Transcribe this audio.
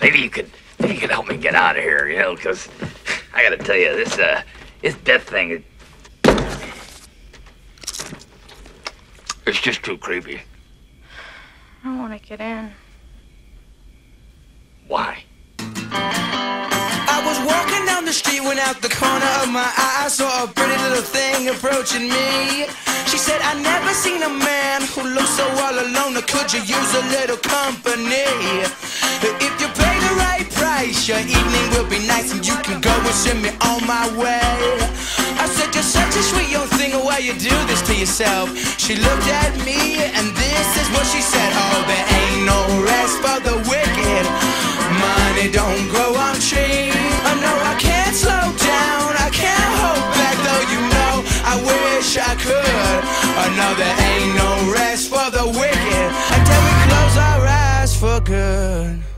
Maybe you could help me get out of here, you know, because I gotta tell you, this death thing, it's just too creepy. I don't want to get in. Why? I was walking down the street when out the corner of my eye I saw a pretty little thing approaching me. She said, I never seen a man who looks so all alone. Could you use a little company? If you pay the right price, your evening will be nice, and you can go and send me on my way. I said, you're such a sweet young thing, why you do this to yourself? She looked at me and this is what she said: oh, there ain't no rest for the wicked, money don't grow on trees. Oh no, I can't slow down, I can't hold back, though you know I wish I could. Oh no, there ain't no rest for the wicked, until we close our eyes for good.